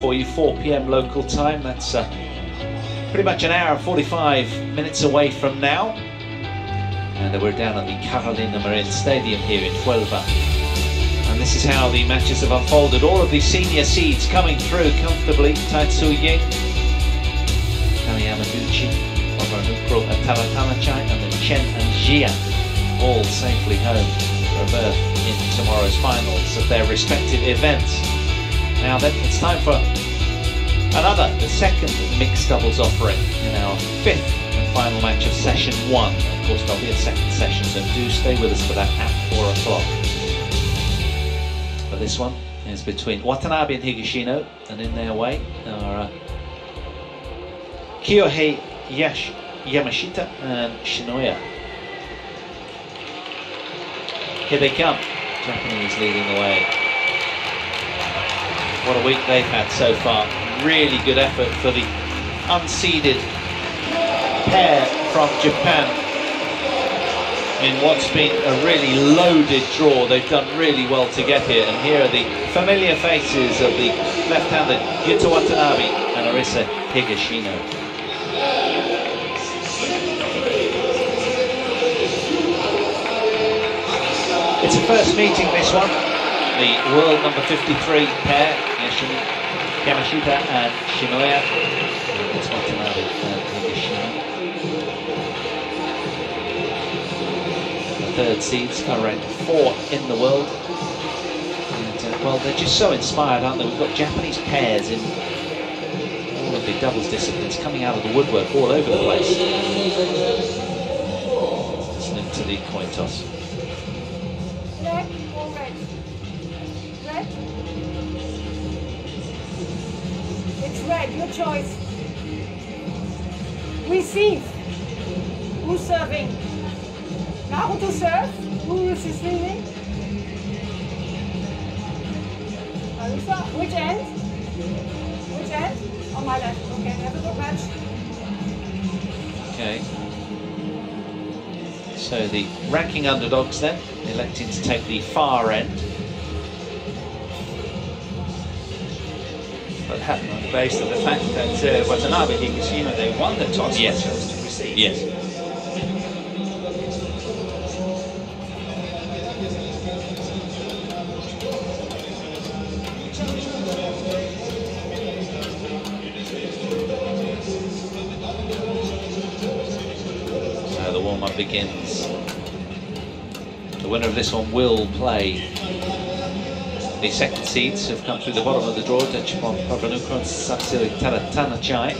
For you, 4 PM local time. That's pretty much an hour and 45 minutes away from now. And we're down at the Carolina Marin Stadium here in Huelva. And this is how the matches have unfolded. All of the senior seeds coming through comfortably. Tai Tzu Ying, Kamiya Abuchi, Puavaranukroh, Ataratanachai, and then Chen and Jia all safely home for a berth in tomorrow's finals of their respective events. Now then, it's time for another, the second mixed doubles offering in our fifth and final match of session one. Of course, there'll be a second session, so do stay with us for that at 4 o'clock. But this one is between Watanabe and Higashino, and in their way are Kyohei Yamashita and Shinoya. Here they come, Japanese leading the way. What a week they've had so far. Really good effort for the unseeded pair from Japan in what's been a really loaded draw. They've done really well to get here, and here are the familiar faces of the left-handed Yuta Watanabe and Arisa Higashino. It's a first meeting, this one. The world number 53 pair, Yamashita and Shinoya. It's Watanabe and Higashino. The third seeds are ranked 4 in the world. And, well, they're just so inspired, aren't they? We've got Japanese pairs in all of the doubles disciplines coming out of the woodwork all over the place. Listening to the coin toss. Red, your choice. Receive. Who's serving? Naru to serve. Who is receiving? Arisa, which end? Which end? On my left. Okay, have a good match. Okay. So the ranking underdogs then, electing to take the far end. That happened on the basis of the fact that Watanabe Higashino, they won the toss. Yes. Chose to receive. Yes. So the warm-up begins. The winner of this one will play. The second seeds have come through the bottom of the draw, Dechapol Puavaranukroh and Sapsiree Taerattanachai.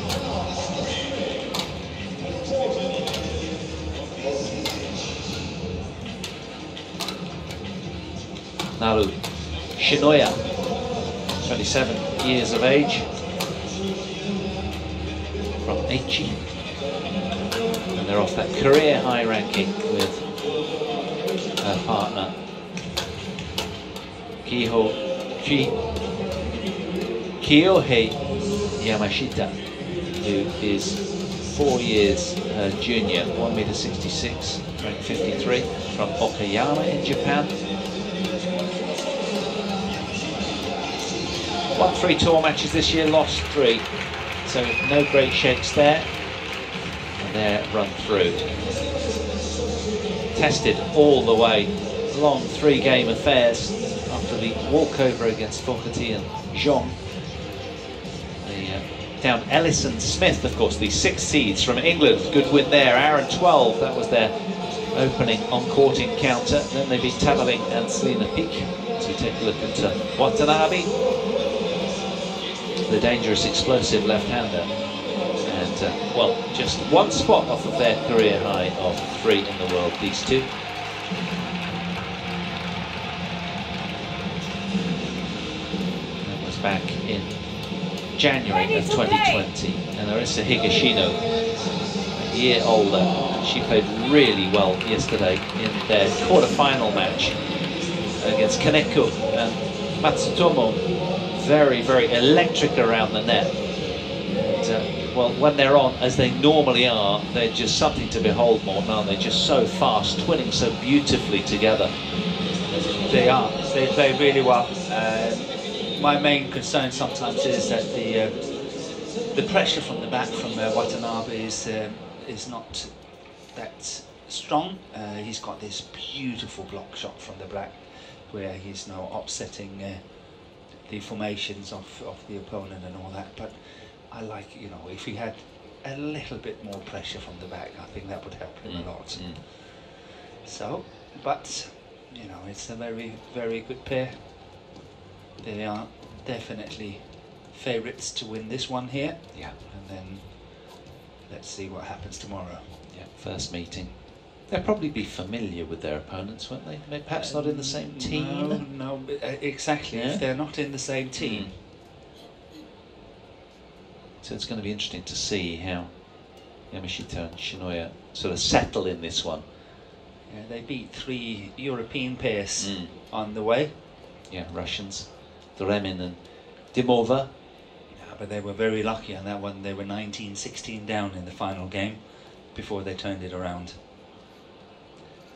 Naru Shinoya, 27 years of age, from Aichi. And they're off that career high ranking with her partner. Kyohei Yamashita, who is 4 years junior, 1m66, ranked 53, from Okayama in Japan. 1-3 tour matches this year, lost 3, so no great shakes there. And they're run through. Tested all the way, long 3-game affairs. The walkover against Fogarty and Zhong. Down Ellison Smith, of course, the 6 seeds from England. Good win there, Aaron 12. That was their opening on-court encounter. Then they beat Tamerling and Selina Peake. So we take a look at Watanabe, the dangerous, explosive left-hander. And, well, just one spot off of their career high of 3 in the world, these two. Back in January of 2020, and Arisa Higashino, a year older, she played really well yesterday in their quarter-final match against Kaneko and Matsutomo. Very, very electric around the net. And, well, when they're on, as they normally are, they're just something to behold, Morten, aren't they? Just so fast, twinning so beautifully together. They are. They play really well. think my main concern sometimes is that the pressure from the back from Watanabe is not that strong. He's got this beautiful block shot from the back where he's now upsetting the formations of the opponent and all that. But I like, you know, if he had a little bit more pressure from the back, I think that would help him a lot. So, but you know, it's a very, very good pair. They are definitely favourites to win this one here. Yeah. And then let's see what happens tomorrow. Yeah, first meeting. They'll probably be familiar with their opponents, won't they? Maybe perhaps not in the same team. No, no, exactly. Yeah. If they're not in the same team. So it's going to be interesting to see how Yamashita and Shinoya sort of settle in this one. Yeah, they beat three European pairs on the way. Yeah, Russians, Doremin and Dimova. Yeah, but they were very lucky on that one. They were 19-16 down in the final game before they turned it around.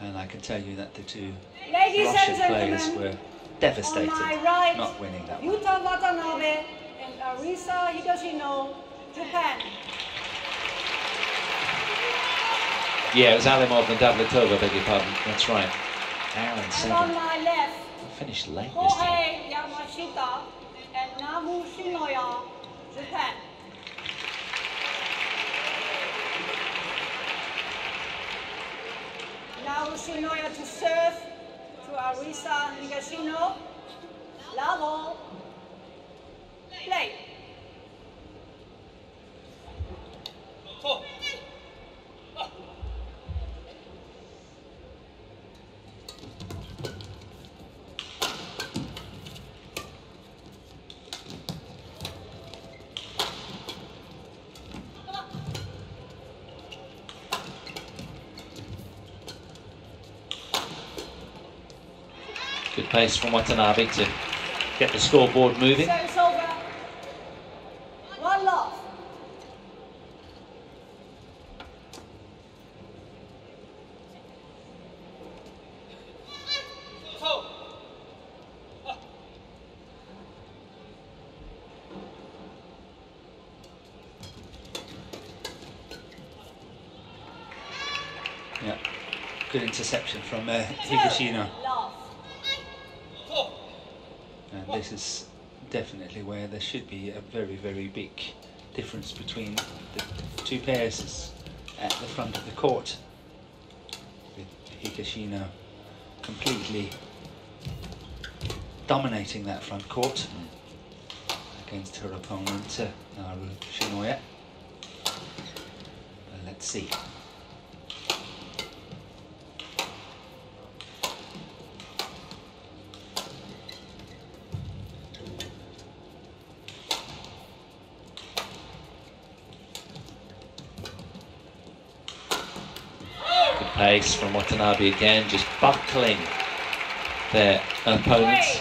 And I can tell you that the two Russian players were devastated not winning that one. Yuta Watanabe and Arisa Higashino, Japan. Yeah, it was Alimov and Davletova, beg your pardon. That's right. And on my left, finished late yesterday. Yamashita and Naru Shinoya, Japan. Naru Shinoya to serve to Arisa Higashino. Level, play. Good pace from Watanabe to get the scoreboard moving. So it's over. One love. Yeah, good interception from Higashino. This is definitely where there should be a very, very big difference between the two pairs at the front of the court, with Higashino completely dominating that front court against her opponent, Naru Shinoya. But let's see. Pace from Watanabe again, just buckling their opponents.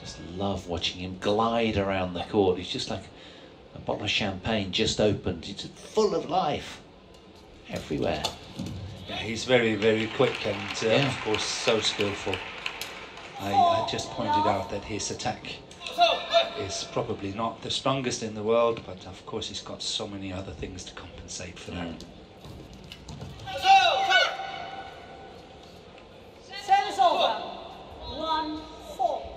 Just love watching him glide around the court. He's just like a bottle of champagne just opened. He's full of life everywhere. Yeah, he's very, very quick and of course so skillful. I just pointed out that his attack is probably not the strongest in the world, but of course he's got so many other things to compensate for that. Service over. 1-4.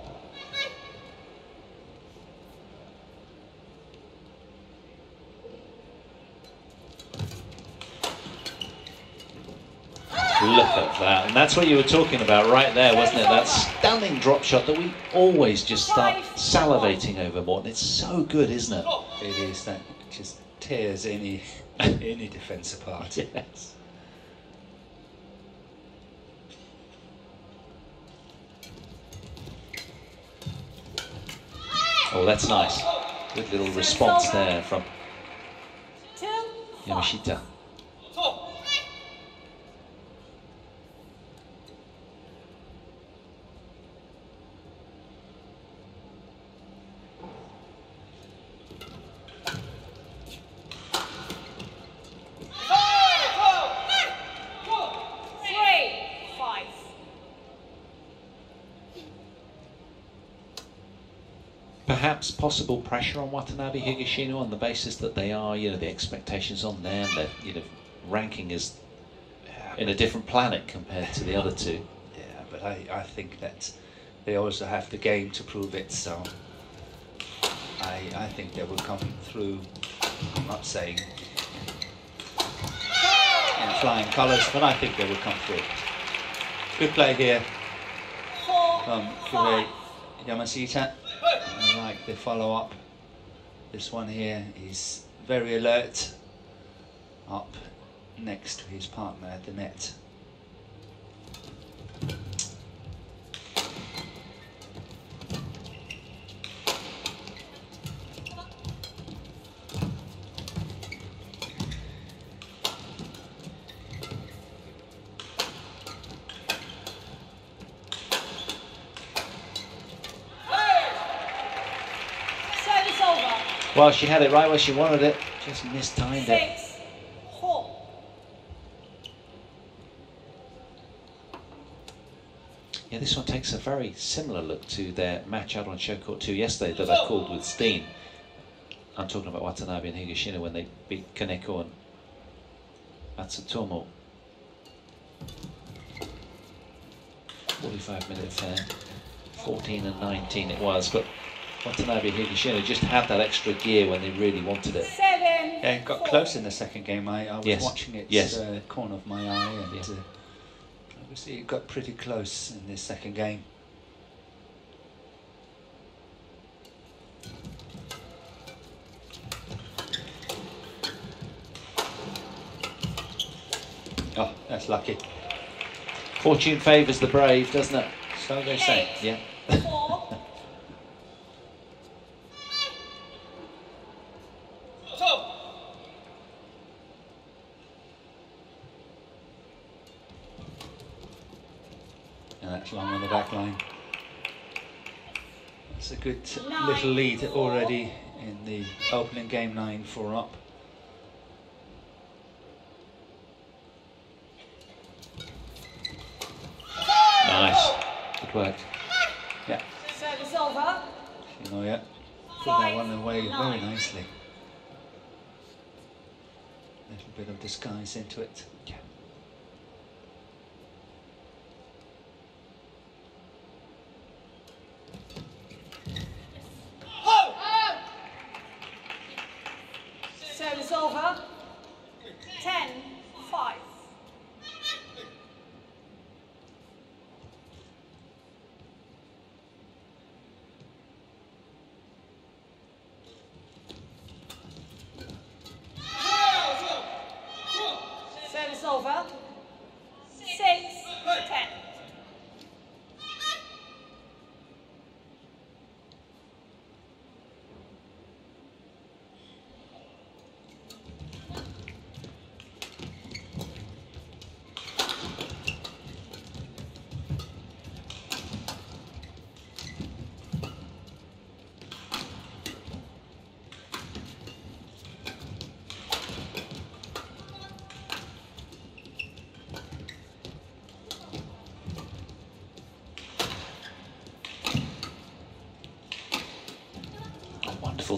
Look at that, and that's what you were talking about right there, wasn't it? That stunning drop shot that we always just start salivating over, Morten. It's so good, isn't it? It is. That just tears any any defence apart. Yes. Oh, that's nice. Good little response there from Yamashita. Perhaps possible pressure on Watanabe, Higashino, on the basis that they are, the expectations on them, their, ranking is in a different planet compared to the other two. Yeah, but I think that they also have the game to prove it, so I think they will come through, I'm not saying in flying colours, but I think they will come through. Good play here from Kurei Yamashita. I like the follow-up. This one here is very alert, up next to his partner at the net. Well, she had it right where she wanted it, just mistimed it. Yeah, this one takes a very similar look to their match out on Showcourt 2 yesterday that I called with Steen. I'm talking about Watanabe and Higashino when they beat Kaneko and Matsutomo. 45-minute affair, 14 and 19 it was, but Watanabe Higashino just had that extra gear when they really wanted it. Yeah, it got close in the second game. I was watching it corner of my eye, and obviously it got pretty close in this second game. Oh, that's lucky. Fortune favours the brave, doesn't it? So they say. Yeah. It's a good little lead already in the opening game, 9-4 up. Nice, good work. Yeah. Service over. Shinoya put that one away very nicely. A little bit of disguise into it. Yeah.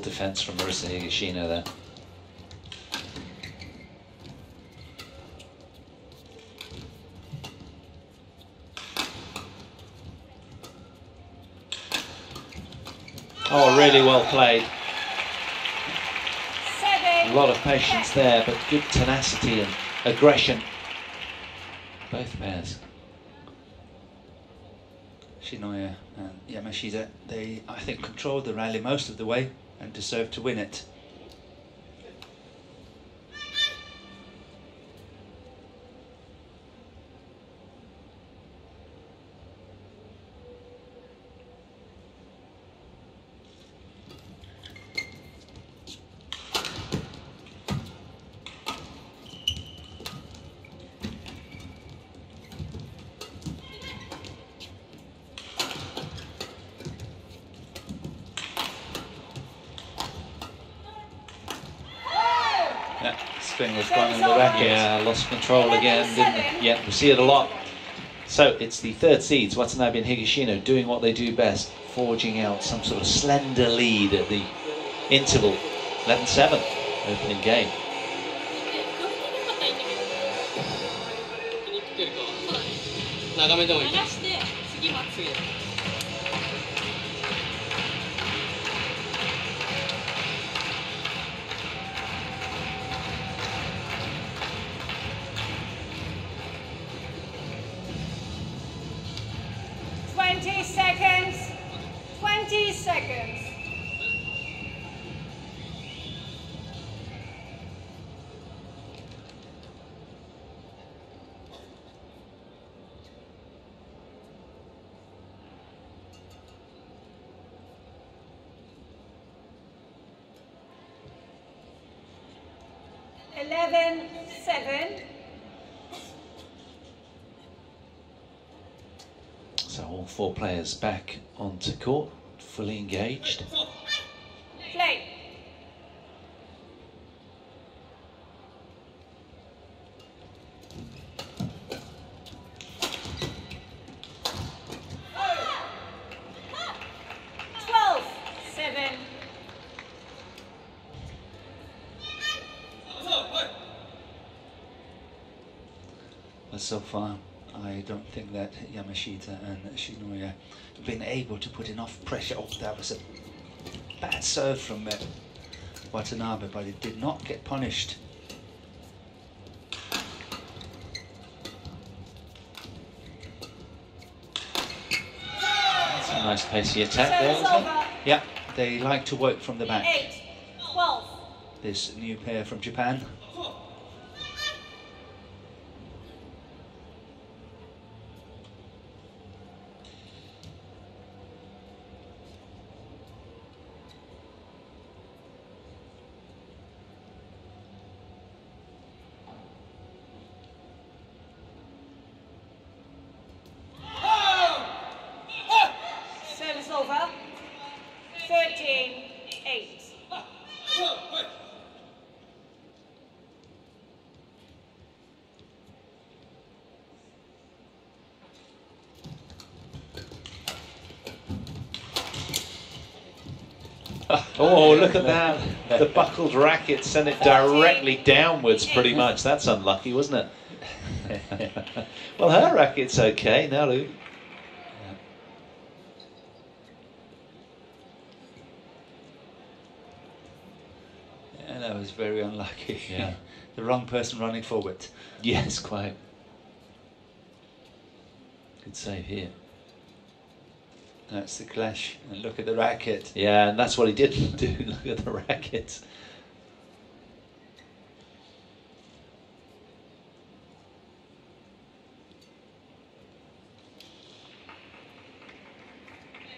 Defense from Arisa Higashino there. Oh, really well played. A lot of patience there, but good tenacity and aggression. Both pairs. Shinoya and Yamashita, they, I think, controlled the rally most of the way and deserve to win it. Spin was gone in the racket. Yeah, lost control again, didn't it? Yeah, we see it a lot. So it's the third seeds, Watanabe and Higashino, doing what they do best, forging out some sort of slender lead at the interval. 11-7 opening game. So all four players back onto court, fully engaged. Play. So far, I don't think that Yamashita and Shinoya have been able to put enough pressure. Oh, that was a bad serve from Watanabe, but it did not get punished. That's a nice pacey attack there, wasn't it? Yeah, they like to work from the back. 8-12. This new pair from Japan. Oh, look at that. The buckled racket sent it directly downwards, pretty much. That's unlucky, wasn't it? Well, her racket's okay, Naru. Yeah, that was very unlucky. Yeah. The wrong person running forward. Yes, quite. Good save here. That's the clash, and look at the racket. Yeah, and that's what he didn't do, look at the racket.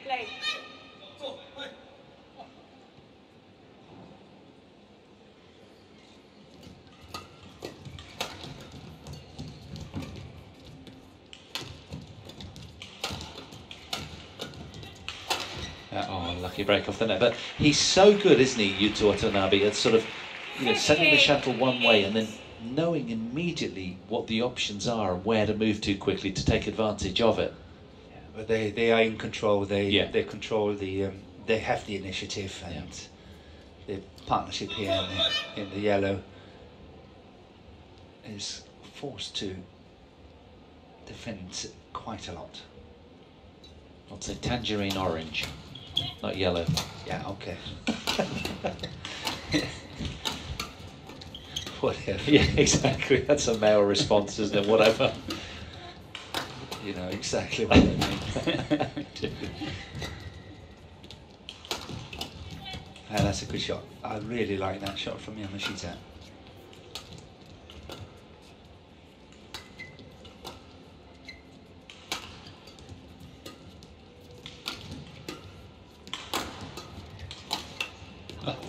Play. Lucky break off the net, but he's so good, isn't he, Yuta Watanabe, at sort of, you know, sending the shuttle one way and then knowing immediately what the options are and where to move to quickly to take advantage of it. Yeah, but they are in control. They control the. They have the initiative and the partnership here in the yellow is forced to defend quite a lot. I'd say tangerine orange. Not yellow. Yeah, okay. Whatever. Yeah, exactly. That's a male response, isn't it? Whatever. You know exactly what I mean. That's a good shot. I really like that shot from Yamashita.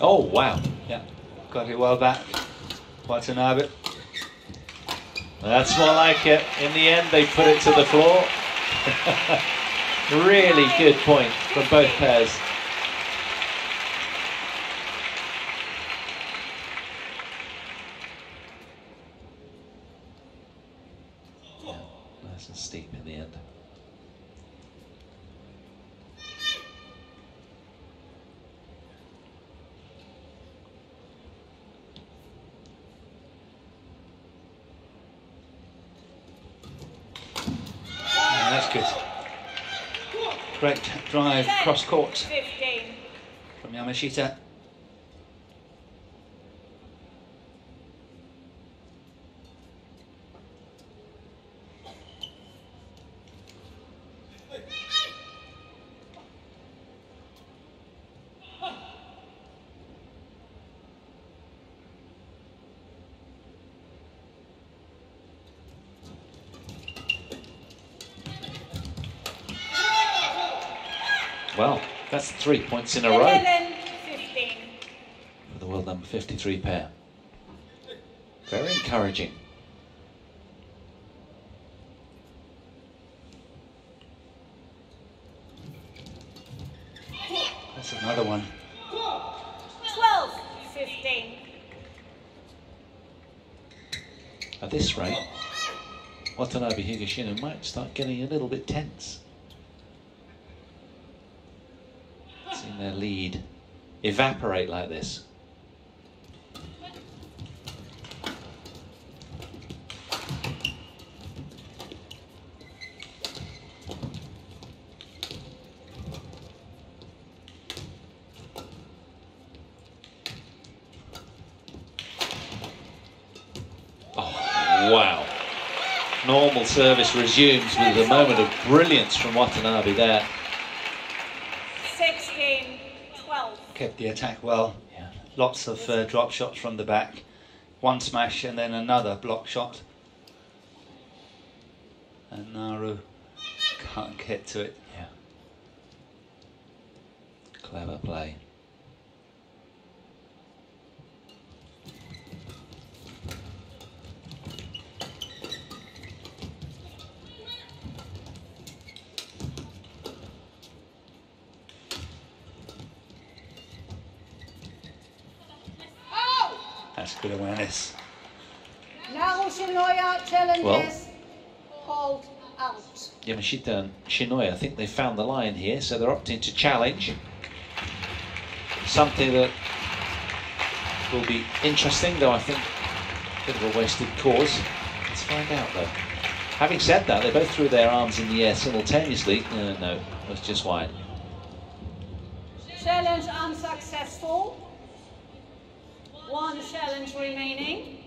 Oh, wow. Yeah, got it well back. Watanabe. That's more like it. In the end, they put it to the floor. Really good point from both pairs. Yeah, nice and steep in the end. wicket. Correct drive cross court from Yamashita. Well, that's 3 points in a row for the world number 53 pair. Very encouraging. That's another one. 12-15. At this rate, Watanabe Higashino might start getting a little bit tense. Their lead evaporate like this. Oh, wow. Normal service resumes with a moment of brilliance from Watanabe there. Kept the attack well. Yeah. Lots of drop shots from the back. One smash and then another block shot. And Naru can't get to it. Yeah. Clever play. Good awareness. Naru Shinoya challenges called out. Yamashita and Shinoya, I think they found the line here, so they're opting to challenge. Something that will be interesting, though I think a bit of a wasted cause. Let's find out, though. Having said that, they both threw their arms in the air simultaneously. No, it was just wide. Challenge unsuccessful. One challenge remaining.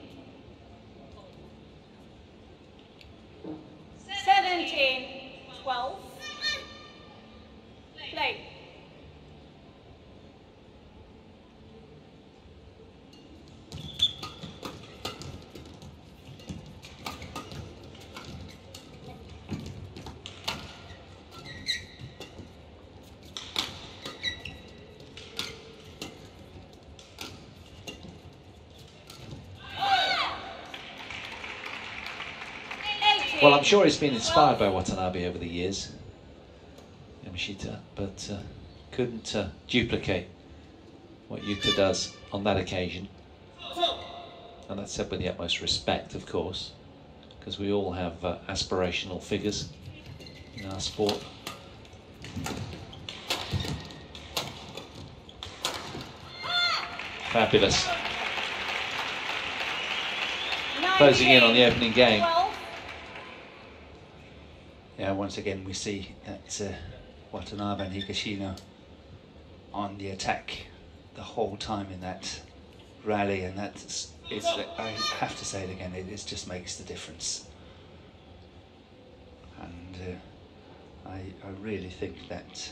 17-12. Play. Well, I'm sure he's been inspired by Watanabe over the years, Yamashita, but couldn't duplicate what Yuta does on that occasion. And that's said with the utmost respect, of course, because we all have aspirational figures in our sport. Fabulous. Closing in on the opening game. Yeah, once again we see that Watanabe and Higashino on the attack the whole time in that rally, and that's, I have to say it again, it just makes the difference. And I really think that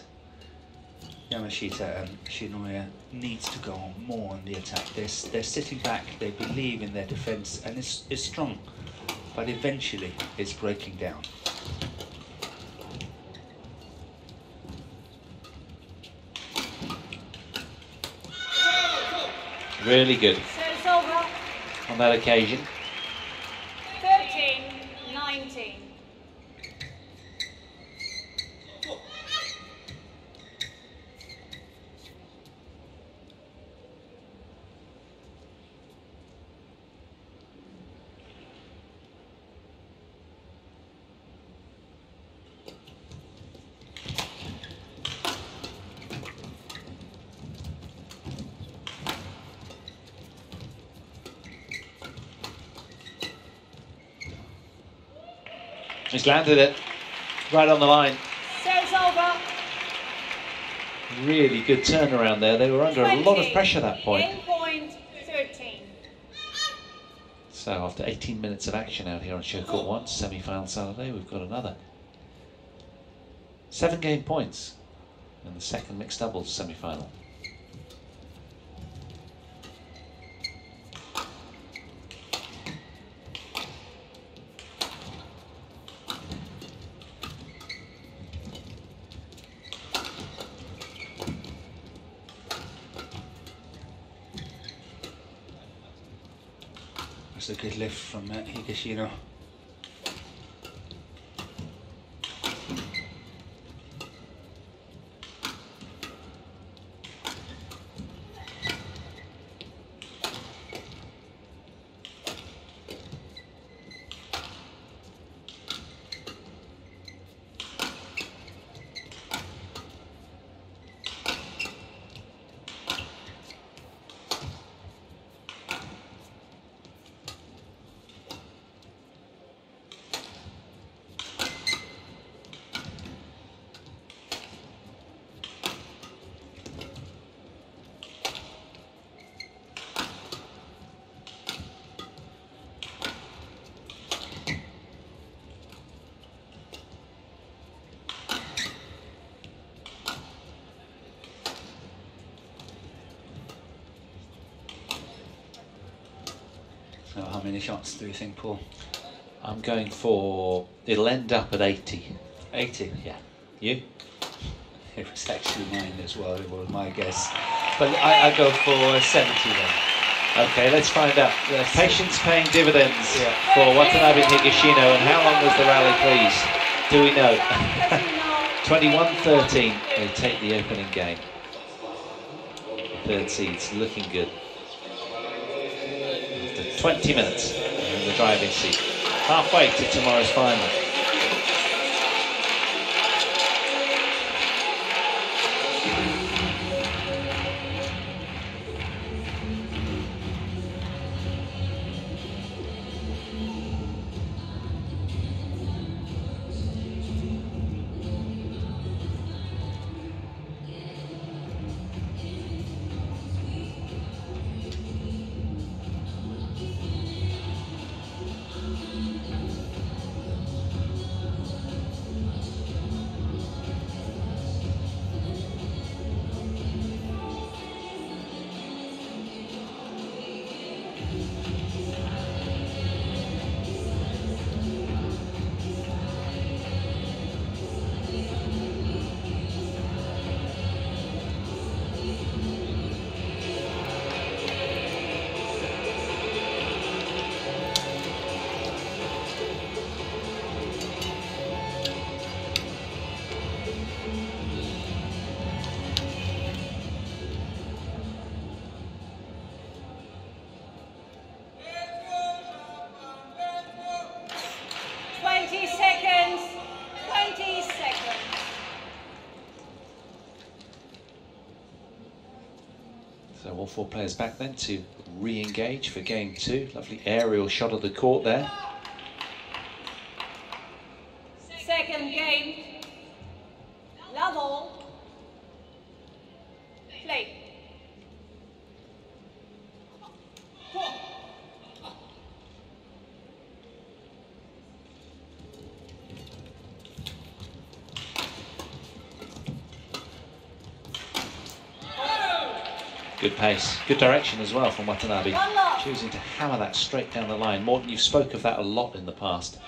Yamashita and Shinoya needs to go on more on the attack. They're sitting back, they believe in their defence, and it's strong, but eventually it's breaking down. Really good on that occasion. 13-19. He's landed it. right on the line. Service over. Really good turnaround there. They were under a lot of pressure at that point. Endpoint 13. So after 18 minutes of action out here on Show Court 1, semi-final Saturday, we've got another 7 game points in the second mixed doubles semi-final. A good lift from Higashino. How many shots do you think, Paul? I'm going for... it'll end up at 80. 80? Yeah. You? It was actually mine as well, it was my guess. But I go for 70 then. Okay, let's find out. Patience paying dividends for Watanabe Higashino. And how long was the rally, please? Do we know? 21-13. They take the opening game. Third seed's looking good. 20 minutes in the driving seat. Halfway to tomorrow's final. Four players back then to re-engage for game two. Lovely aerial shot of the court there. Second game, level, play. Good pace, good direction as well from Watanabe, choosing to hammer that straight down the line. Morten, you've spoke of that a lot in the past.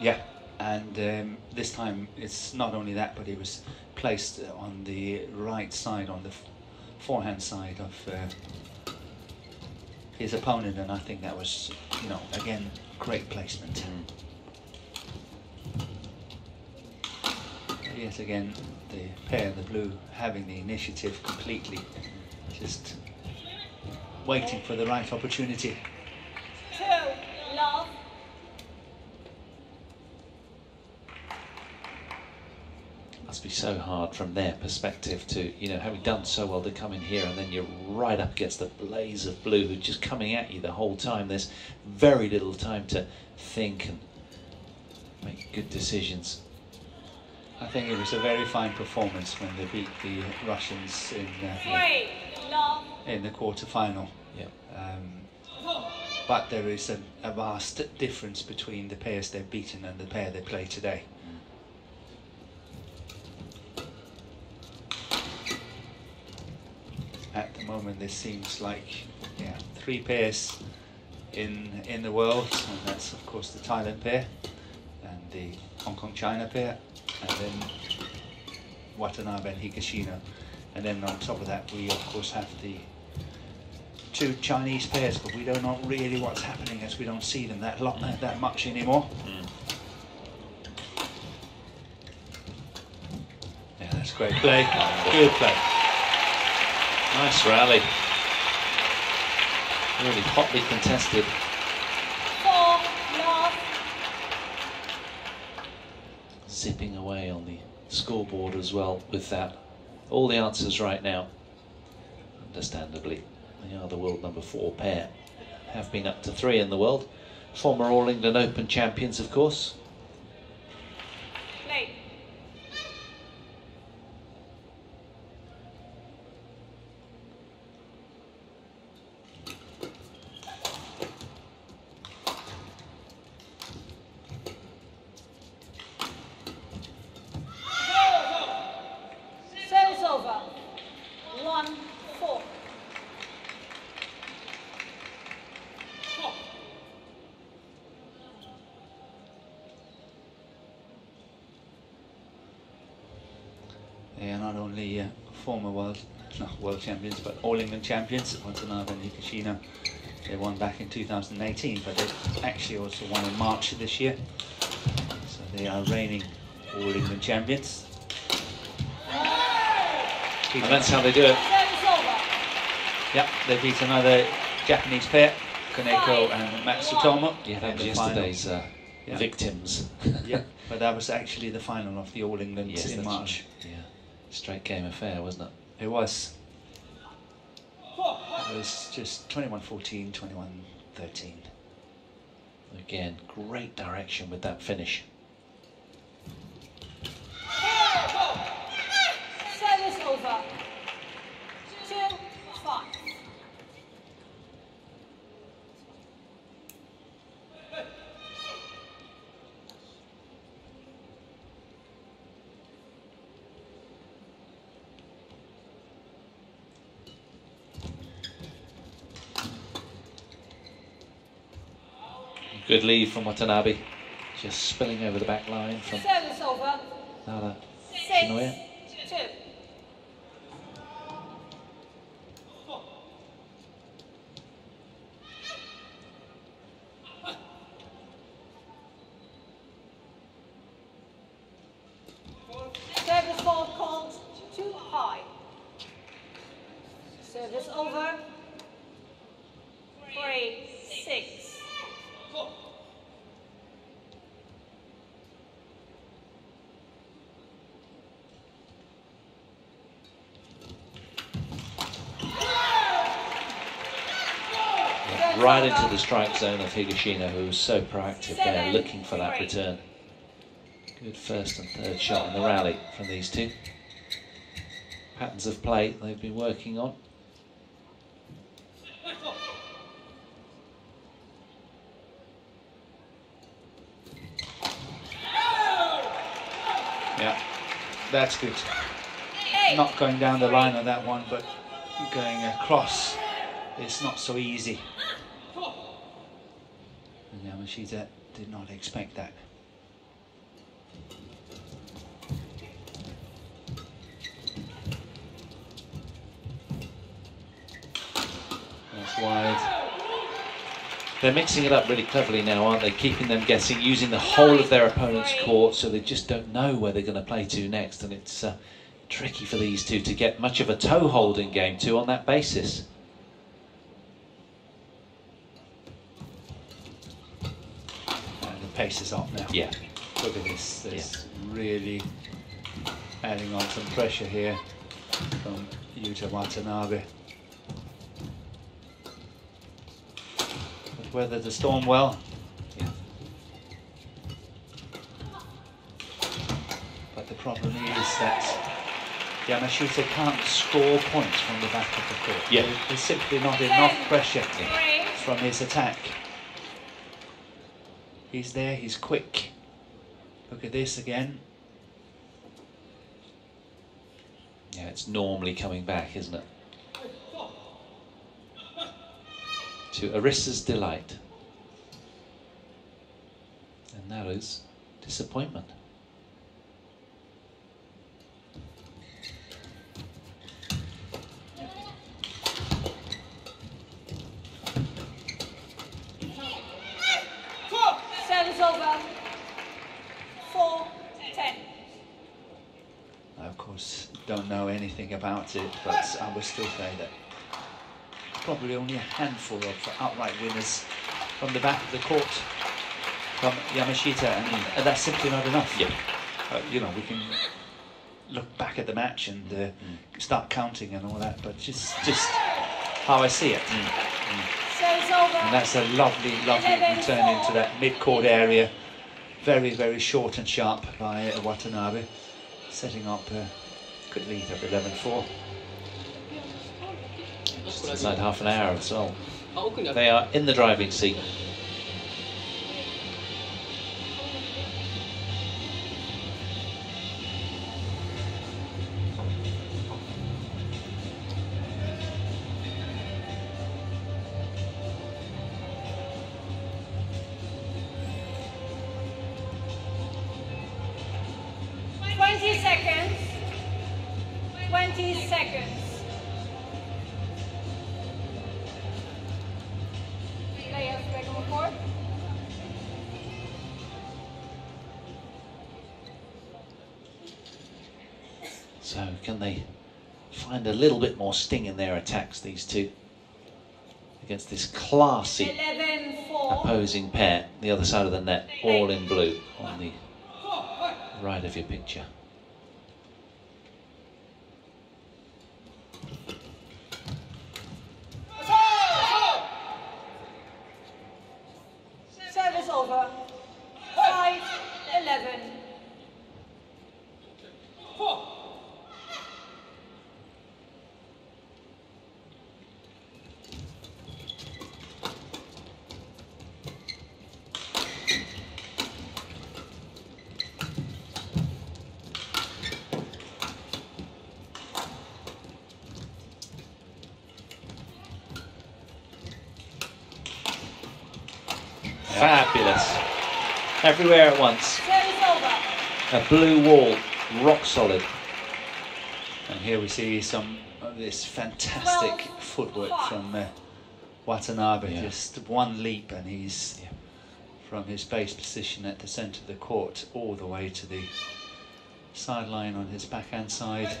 Yeah, and this time it's not only that, but it was placed on the right side, on the forehand side of his opponent, and I think that was, you know, again, great placement. Yet again, the pair, the blue, having the initiative completely. Just waiting for the right opportunity. Two, love. Must be so hard from their perspective to, you know, having done so well to come in here and then you're right up against the blaze of blue who's just coming at you the whole time. There's very little time to think and make good decisions. I think it was a very fine performance when they beat the Russians in the quarter-final. Yeah. But there is a vast difference between the pairs they've beaten and the pair they play today. At the moment, there seems like three pairs in the world, and that's of course the Thailand pair and the Hong Kong-China pair, and then Watanabe and Higashino. And then on top of that, we of course have the two Chinese pairs, but we don't know really what's happening as we don't see them that much anymore. Yeah, that's great play. Good play. Nice rally. Really hotly contested. Zipping away on the scoreboard as well with that. All the answers right now, understandably. They are the world number 4 pair. Have been up to 3 in the world. Former All England Open champions, of course. Play. Sales over. 1-4. They are not only former world champions, but All England champions, Watanabe and Higashino. They won back in 2018, but they actually also won in March of this year. So they are reigning All England champions. And that's how they do it. Yep, they beat another Japanese pair, Kaneko and Matsutomo. Yeah, that was yesterday's victims. Yeah, but that was actually the final of the All England in March. Right. Yeah. Straight game affair, wasn't it? It was. It was just 21-14, 21-13. Again, great direction with that finish. Service over. 2-5. Good lead from Watanabe, just spilling over the back line from Naru Shinoya. Service ball called too high. Service over. 3-6. Right into the strike zone of Higashino, who was so proactive there, looking for that return. Good first and third shot in the rally from these two. Patterns of play they've been working on. Yeah, that's good. Not going down the line on that one, but going across. It's not so easy. Yamashita did not expect that. That's wide. They're mixing it up really cleverly now, aren't they? Keeping them guessing, using the whole of their opponent's court, so they just don't know where they're going to play to next. And it's tricky for these two to get much of a toe-hold in game two on that basis. Pace is up now. Yeah. Look at this. It's really adding on some pressure here from Yuta Watanabe. But weathered the storm well. Yeah. But the problem is that Yamashita can't score points from the back of the court. Yeah. There's simply not enough pressure from his attack. He's there, he's quick. Look at this again. Yeah, it's normally coming back, isn't it? To Arisa's delight. And Naru's disappointment. Set is over. 4-10. I, of course, don't know anything about it, but I would still say that probably only a handful of outright winners from the back of the court from Yamashita, and that's simply not enough. Yeah. You know, we can look back at the match and start counting and all that, but just how I see it. Mm. Mm. So it's over. And that's a lovely, lovely return into that mid-court area. Very, very short and sharp by Watanabe, setting up a good lead of 11-4. Just inside half an hour or so. They are in the driving seat. A little bit more sting in their attacks, these two, against this classy opposing pair, the other side of the net, all in blue on the right of your picture. Service over. 5-11. Everywhere at once. A blue wall, rock solid. And here we see some of this fantastic footwork from Watanabe. Yeah. Just one leap and he's from his base position at the centre of the court all the way to the sideline on his backhand side.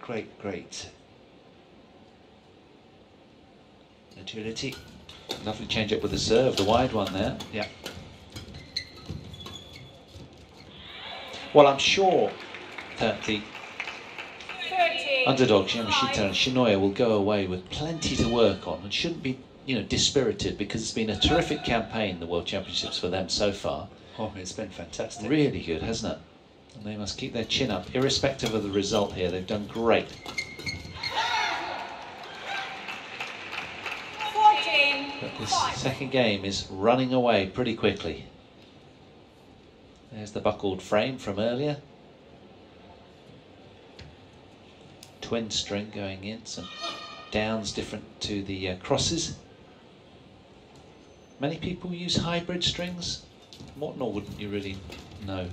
Great, great agility. Lovely change up with the serve, the wide one there. Yeah. Well, I'm sure that the underdogs Yamashita and Shinoya will go away with plenty to work on and shouldn't be, you know, dispirited, because it's been a terrific campaign, the World Championships, for them so far. Oh, it's been fantastic. Really good, hasn't it? And they must keep their chin up, irrespective of the result here. They've done great. 14. But this second game is running away pretty quickly. There's the buckled frame from earlier. Twin string going in, some downs different to the crosses. Many people use hybrid strings. Morten, or wouldn't you really know?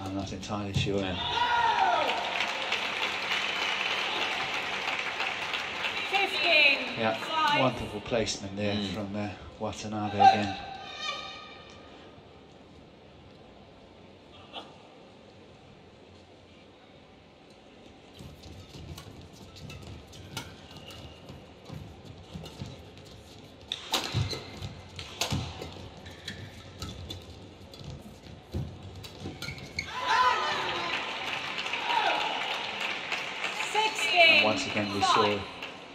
I'm not entirely sure. No. 15. Yeah, wonderful placement there from Watanabe again.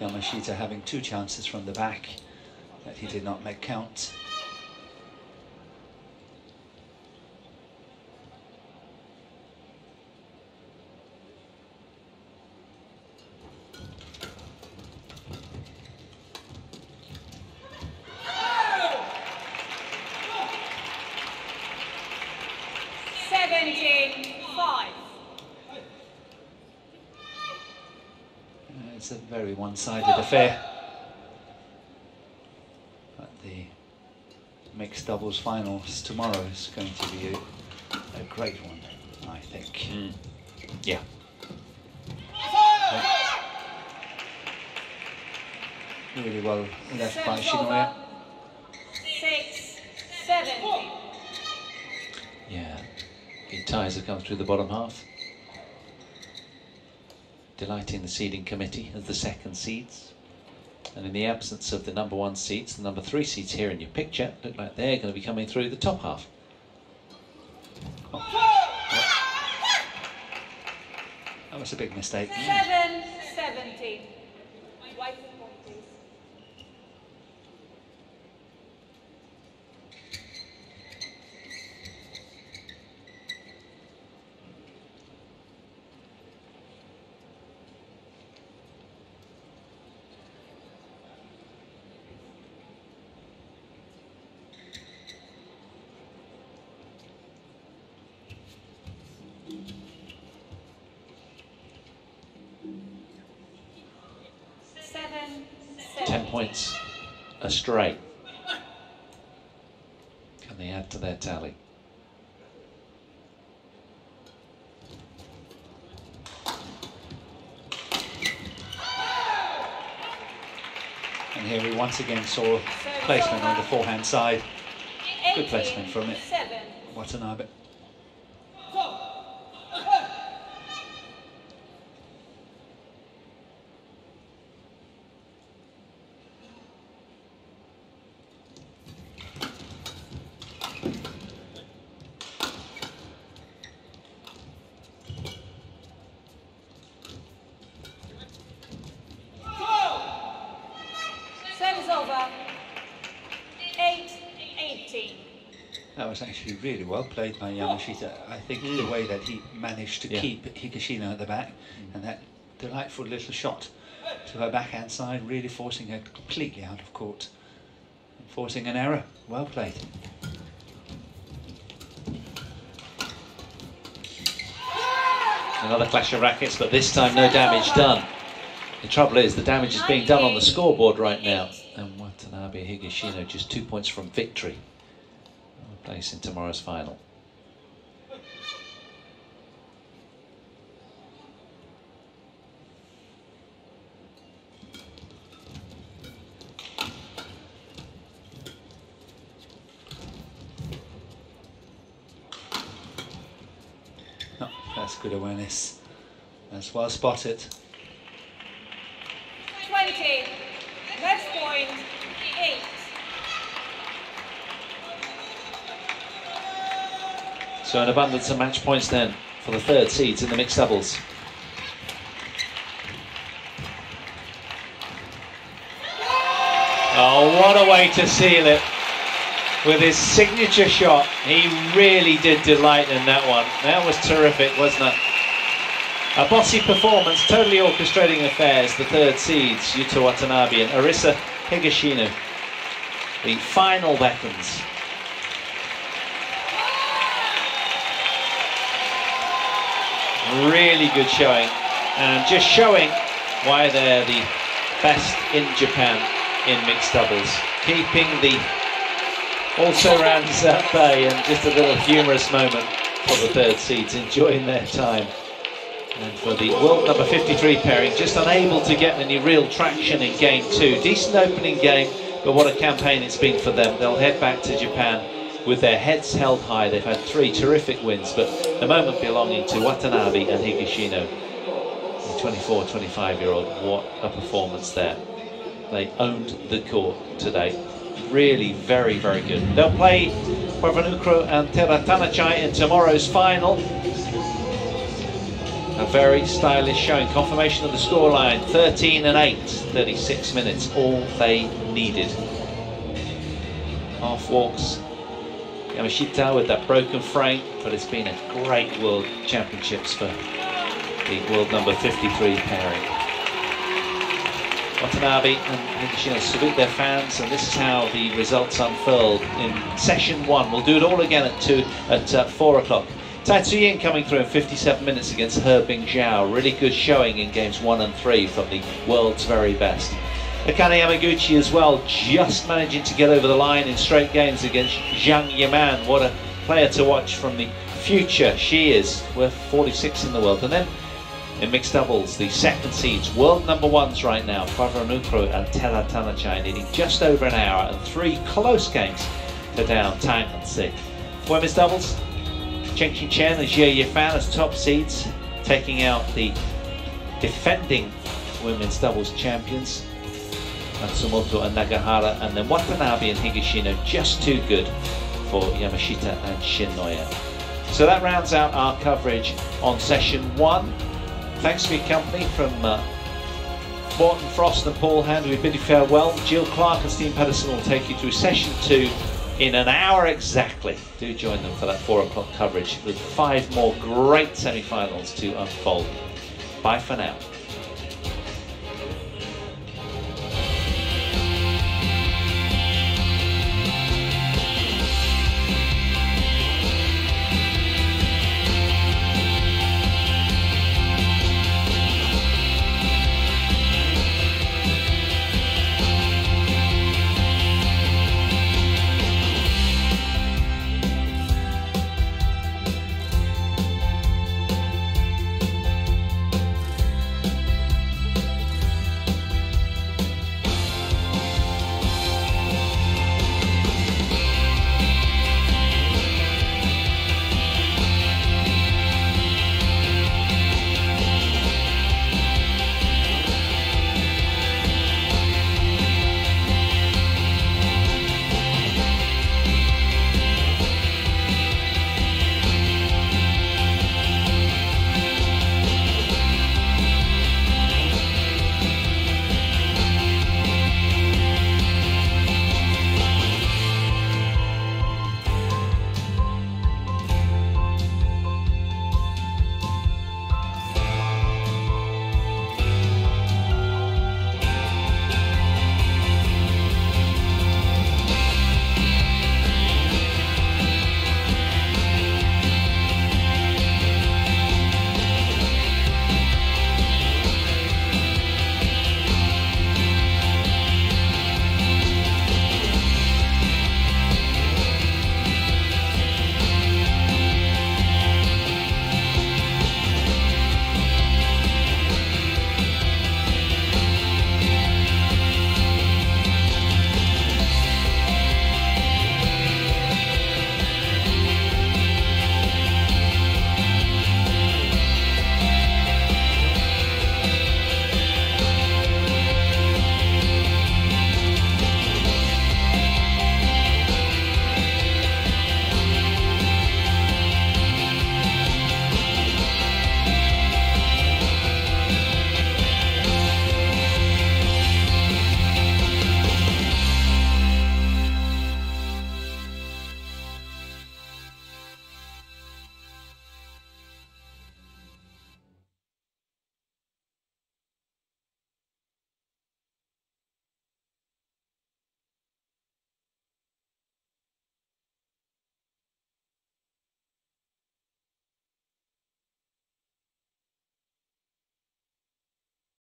Yamashita having two chances from the back that he did not make count. It's a very one-sided affair. But the mixed doubles finals tomorrow is going to be a great one, I think. Mm. Yeah. Really well left by Shinoya. 6-7. Yeah, the ties have come through the bottom half. Delighting the seeding committee as the second seeds. And in the absence of the number one seeds, the number three seeds here in your picture look like they're going to be coming through the top half. Oh. That was a big mistake. 7-17. Points astray. Can they add to their tally? And here we once again saw placement on the forehand side. Good placement from it. Watanabe. Actually really well played by Yamashita. I think the way that he managed to keep Higashino at the back and that delightful little shot to her backhand side, really forcing her completely out of court and forcing an error. Well played. Another clash of rackets, but this time no damage done. The trouble is the damage is being done on the scoreboard right now. And Watanabe Higashino just 2 points from victory. Place in tomorrow's final. Oh, that's good awareness. That's well spotted. 20. Next point, 8. So an abundance of match points then for the third seeds in the mixed doubles. Oh, what a way to seal it. With his signature shot, he really did delight in that one. That was terrific, wasn't it? A bossy performance, totally orchestrating affairs. The third seeds, Yuta Watanabe and Arisa Higashino. The final beckons. Really good showing, and just showing why they're the best in Japan in mixed doubles. Keeping the also-rans at bay, and just a little humorous moment for the third seeds, enjoying their time. And for the world number 53 pairing, just unable to get any real traction in game 2. Decent opening game, but what a campaign it's been for them. They'll head back to Japan with their heads held high. They've had 3 terrific wins, but the moment belonging to Watanabe and Higashino. The 24, 25-year-old, what a performance there. They owned the court today. Really very, very good. They'll play Puavaranukroh and Taerattanachai in tomorrow's final. A very stylish showing. Confirmation of the scoreline, 13 and 8, 36 minutes, all they needed. Half walks. Yamashita with that broken frame, but it's been a great World Championships for the world number 53 pairing. Watanabe and Higashino salute their fans, and this is how the results unfurled in session 1. We'll do it all again at 4 o'clock. Tai Tzu Ying coming through in 57 minutes against Herbing Zhao. Really good showing in games 1 and 3 from the world's very best. Akane Yamaguchi as well, just managing to get over the line in straight games against Zhang Yiman. What a player to watch from the future she is. We're 46 in the world. And then in mixed doubles, the second seeds, world number ones right now, Puavaranukroh and Taerattanachai, needing just over an hour and 3 close games to down Tang and Si. Women's doubles, Chen Qingchen and Jia Yifan as top seeds, taking out the defending women's doubles champions Matsumoto and Nagahara, and then Watanabe and Higashino just too good for Yamashita and Shinoya. So that rounds out our coverage on session 1. Thanks for your company from Morten Frost and Paul Handley. We bid you farewell. Jill Clark and Steve Pedersen will take you through session 2 in an hour exactly. Do join them for that 4 o'clock coverage with 5 more great semi-finals to unfold. Bye for now.